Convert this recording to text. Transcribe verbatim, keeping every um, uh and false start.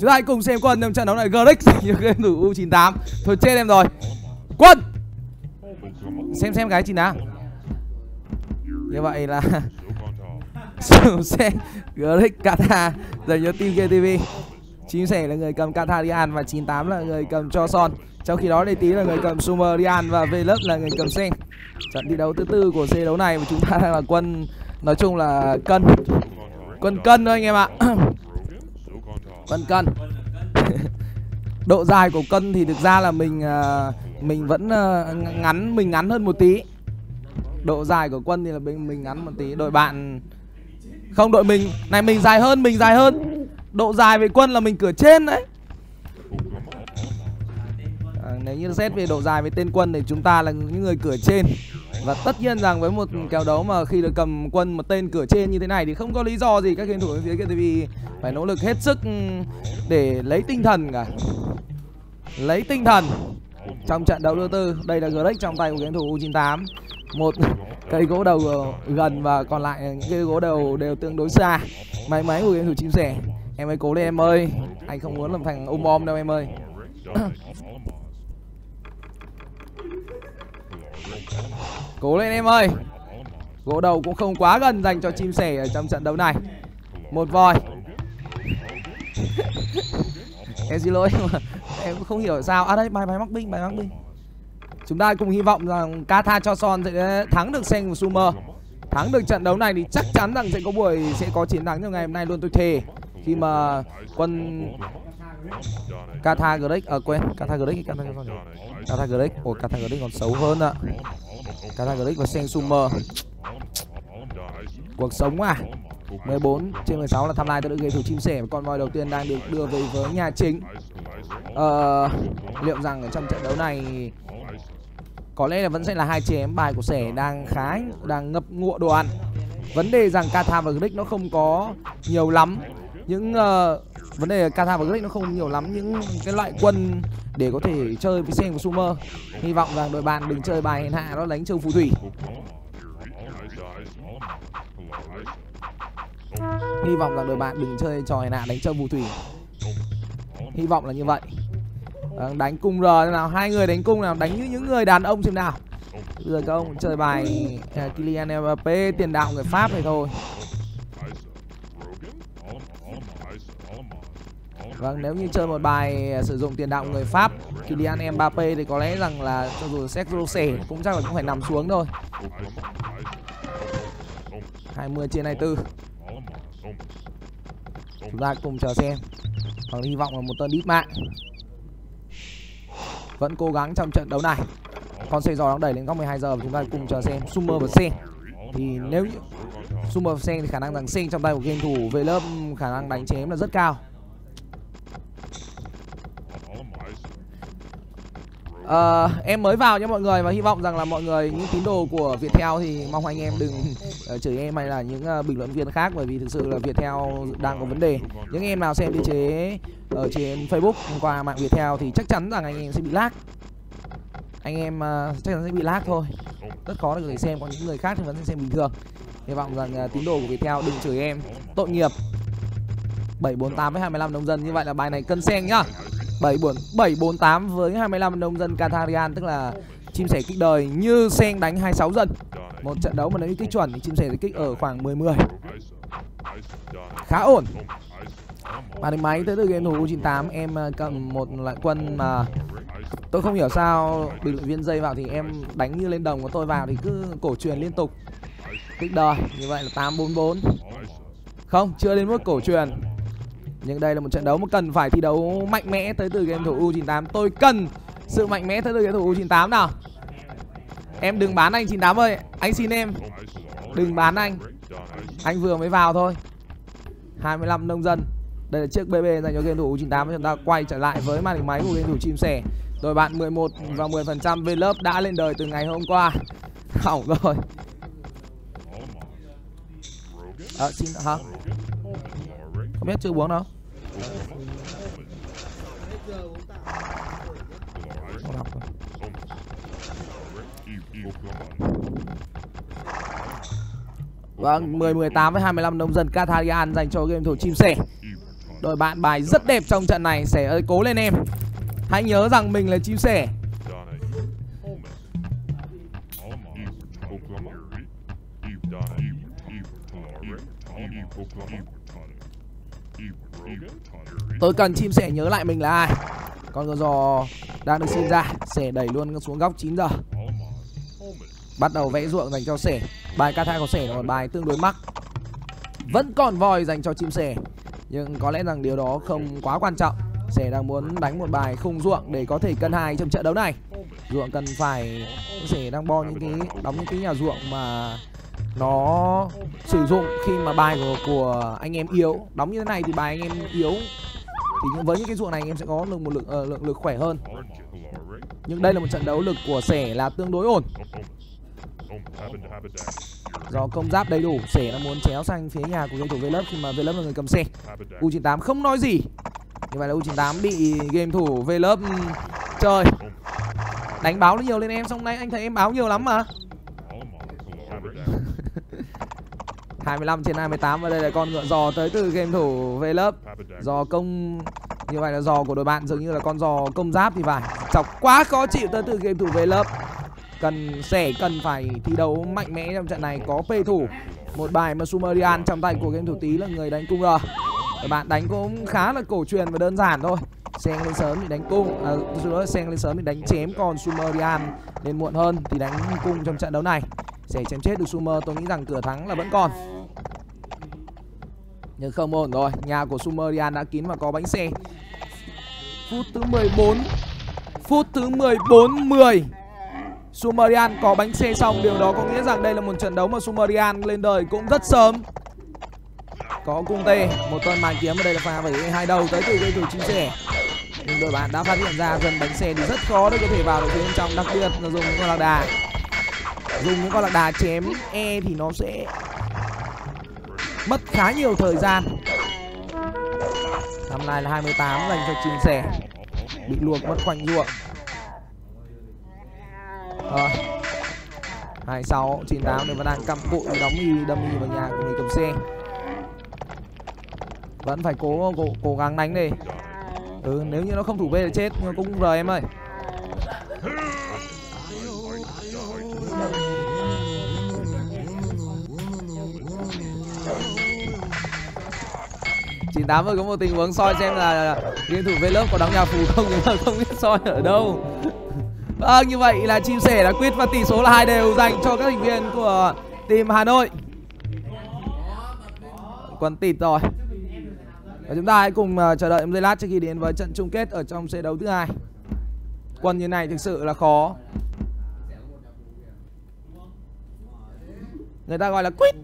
Chúng ta hãy cùng xem Quân trong trận đấu này. Gredick giành được game thủ u chín tám. Thôi chết em rồi Quân. Xem xem cái chín đá. Như vậy là Sen, Gredick, Qatar dành cho team giê tê vê. Chín mươi là người cầm Qatar Dian và chín tám là người cầm Joseon. Trong khi đó đây tí là người cầm Sumer Dian và VaneLove là người cầm Sen. Trận thi đấu thứ tư của C đấu này mà chúng ta đang là Quân. Nói chung là cân Quân cân thôi anh em ạ. Quân cân. Độ dài của cân thì thực ra là mình Mình vẫn ngắn Mình ngắn hơn một tí. Độ dài của Quân thì là mình, mình ngắn một tí. Đội bạn không đội mình. Này mình dài hơn, mình dài hơn. Độ dài về Quân là mình cửa trên đấy. À, nếu như xét về độ dài về tên Quân thì chúng ta là những người cửa trên. Và tất nhiên rằng với một kèo đấu mà khi được cầm Quân một tên cửa trên như thế này thì không có lý do gì các game thủ bên phía giê tê vê phải nỗ lực hết sức để lấy tinh thần cả. Lấy tinh thần trong trận đấu thứ tư. Đây là Gredick trong tay của game thủ u chín tám. Một cây gỗ đầu gần và còn lại những cây gỗ đầu đều tương đối xa. Máy máy của game thủ chim sẻ. Em ơi cố lên em ơi. Anh không muốn làm thằng ôm om đâu em ơi. Cố lên em ơi. Gỗ đầu cũng không quá gần dành cho chim sẻ ở trong trận đấu này. Một vòi. Em xin lỗi mà em cũng không hiểu sao. À đây bài bài mắc binh bài mắc binh. Chúng ta cùng hy vọng rằng Qatar Joseon sẽ thắng được Sen và Sumer. Thắng được trận đấu này thì chắc chắn rằng sẽ có buổi sẽ có chiến thắng trong ngày hôm nay luôn, tôi thề. Khi mà Quân Cathal Gredick ở à, quên Cathal Gredick Cathal Gredick Cathal Gredick ủa Cathal Gredick còn xấu hơn ạ. Cathal Gredick và Sen Summer. Cuộc sống à. Mười bốn trên mười sáu là tham lai tới đội game thủ chim sẻ. Con voi đầu tiên đang được đưa về với nhà chính. Ờ, liệu rằng ở trong trận đấu này có lẽ là vẫn sẽ là hai chém bài của sẻ đang khá đang ngập ngụa đồ ăn. Vấn đề rằng Cathal và Gredick nó không có nhiều lắm những uh, vấn đề Qatar và Gredick nó không nhiều lắm những cái loại quân để có thể chơi với Sen của Sumer. Hy vọng rằng đội bạn đừng chơi bài hèn hạ đó đánh châu phù thủy. Hy vọng là đội bạn đừng chơi trò hèn hạ đánh châu phù thủy. Hy vọng là như vậy. Đánh cung R nào, hai người đánh cung nào, đánh như những người đàn ông xem nào. Bây giờ các ông chơi bài uh, Kylian Mbappe tiền đạo người Pháp này thôi. Vâng, nếu như chơi một bài sử dụng tiền đạo người Pháp Kylian Mbappe thì có lẽ rằng là cho dù Sergio Sẻ cũng chắc là cũng phải nằm xuống thôi. Hai mươi trên hai mươi tư. Chúng ta cùng chờ xem. Còn hy vọng là một tên đít mạng vẫn cố gắng trong trận đấu này. Con xe giò đang đẩy lên góc mười hai giờ và chúng ta cùng chờ xem Sumer và Sen. Thì nếu như Sumer và Sen thì khả năng rằng Sen trong tay của game thủ về lớp khả năng đánh chém là rất cao. Uh, em mới vào nha mọi người và hy vọng rằng là mọi người những tín đồ của Viettel thì mong anh em đừng uh, chửi em hay là những uh, bình luận viên khác, bởi vì thực sự là Viettel đang có vấn đề. Những em nào xem đi chế ở trên Facebook qua mạng Viettel thì chắc chắn rằng anh em sẽ bị lag. Anh em uh, chắc chắn sẽ bị lag thôi. Rất khó để có thể xem, còn những người khác thì vẫn xem bình thường. Hy vọng rằng uh, tín đồ của Viettel đừng chửi em, tội nghiệp. Bảy bốn tám với hai mươi lăm nông dân, như vậy là bài này cân Sen nhá. Bảy bốn tám với hai mươi lăm nông dân Qatarian, tức là chim sẻ kích đời như Sen đánh hai mươi sáu dân. Một trận đấu mà nếu như kích chuẩn thì chim sẻ sẽ kích ở khoảng mười mười. Khá ổn. Màn hình máy tới từ game thủ u chín tám. Em cầm một loại quân mà tôi không hiểu sao bình luận viên dây vào thì em đánh như lên đồng của tôi vào thì cứ cổ truyền liên tục. Kích đời như vậy là tám bốn bốn. Không, chưa đến mức cổ truyền. Nhưng đây là một trận đấu mà cần phải thi đấu mạnh mẽ tới từ game thủ u chín tám. Tôi cần sự mạnh mẽ tới từ game thủ u chín tám nào. Em đừng bán anh chín tám ơi. Anh xin em. Đừng bán anh. Anh vừa mới vào thôi. hai mươi lăm nông dân. Đây là chiếc bê bê dành cho game thủ u chín tám. Chúng ta quay trở lại với màn hình máy của game thủ chim sẻ. Đội bạn mười một và mười phần trăm VaneLove đã lên đời từ ngày hôm qua. Hỏng rồi. Ờ à, xin hả? Không biết chưa uống đâu. Vâng, mười mười tám với hai mươi lăm nông dân Qatarian dành cho game thủ chim sẻ. Đội bạn bài rất đẹp trong trận này. Sẻ ơi cố lên em. Hãy nhớ rằng mình là chim sẻ. Tôi cần chim sẻ nhớ lại mình là ai. Con giò giò đang được xin ra. Sẻ đẩy luôn xuống góc chín giờ. Bắt đầu vẽ ruộng dành cho sẻ. Bài Qatar của sẻ là một bài tương đối mắc. Vẫn còn vòi dành cho chim sẻ, nhưng có lẽ rằng điều đó không quá quan trọng. Sẻ đang muốn đánh một bài khung ruộng để có thể cân hai trong trận đấu này. Ruộng cần phải... Sẻ đang bo những cái... đóng những cái nhà ruộng mà nó sử dụng khi mà bài của, của anh em yếu. Đóng như thế này thì bài anh em yếu thì với những cái ruộng này anh em sẽ có lượng, một lượng, uh, lượng lực khỏe hơn. Nhưng đây là một trận đấu lực của sẻ là tương đối ổn. Do công giáp đầy đủ, sẻ đang muốn chéo sang phía nhà của game thủ VaneLove khi mà VaneLove là người cầm xe. u chín tám không nói gì. Như vậy là u chín tám bị game thủ VaneLove chơi đánh báo nhiều lên em. Xong nay anh thấy em báo nhiều lắm mà. hai mươi lăm trên hai mươi tám. Và đây là con ngựa giò tới từ game thủ VaneLove. Giò công, như vậy là giò của đội bạn dường như là con giò công giáp thì phải. Chọc quá khó chịu tới từ game thủ VaneLove. Cần sẻ cần phải thi đấu mạnh mẽ trong trận này. Có pê thủ, một bài mà Sumerian trong tay của game thủ tí là người đánh cung. Rồi bạn đánh cũng khá là cổ truyền và đơn giản thôi. Sen lên sớm thì đánh cung, à, Sen lên sớm thì đánh chém, còn Sumerian lên muộn hơn thì đánh cung trong trận đấu này. Sẻ chém chết được Sumer, tôi nghĩ rằng cửa thắng là vẫn còn. Nhưng không ổn rồi, nhà của Sumerian đã kín và có bánh xe. Phút thứ mười bốn, phút thứ mười bốn mười. Sumerian có bánh xe xong, điều đó có nghĩa rằng đây là một trận đấu mà Sumerian lên đời cũng rất sớm. Có cung tê, một tuần màn kiếm, và đây là pha với hai đầu tới từ game thủ chim sẻ. Nhưng đội bạn đã phát hiện ra dần bánh xe thì rất khó để có thể vào được phía bên trong, đặc biệt là dùng những con lạc đà. Dùng những con lạc đà chém E thì nó sẽ mất khá nhiều thời gian. Năm nay là hai mươi tám dành cho chim sẻ, bị luộc mất khoanh ruộng. Rồi hai mươi sáu, chín mươi tám này vẫn đang cặm cụi đóng y đâm y vào nhà của người cầm xe. Vẫn phải cố cố, cố gắng đánh đi. Ừ, nếu như nó không thủ B thì chết, nhưng cũng rồi em ơi. chín mươi tám vừa có một tình huống soi xem là game thủ VaneLove có đóng nhà phù không, nhưng mà không biết soi ở đâu. Vâng, à, như vậy là chim sẻ đã quyết và tỷ số là hai đều dành cho các thành viên của team Hà Nội. Quần tịt rồi. Và chúng ta hãy cùng uh, chờ đợi một giây lát trước khi đến với trận chung kết ở trong trận đấu thứ hai. Quần như này thực sự là khó. Người ta gọi là quýt.